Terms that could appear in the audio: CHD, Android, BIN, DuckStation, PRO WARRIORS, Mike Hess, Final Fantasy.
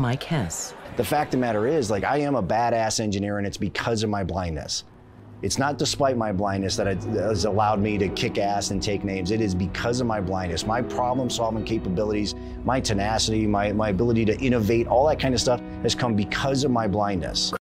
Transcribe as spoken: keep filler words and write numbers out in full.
Mike Hess. The fact of the matter is, like, I am a badass engineer, and it's because of my blindness. It's not despite my blindness that it has allowed me to kick ass and take names. It is because of my blindness. My problem-solving capabilities, my tenacity, my, my ability to innovate, all that kind of stuff has come because of my blindness.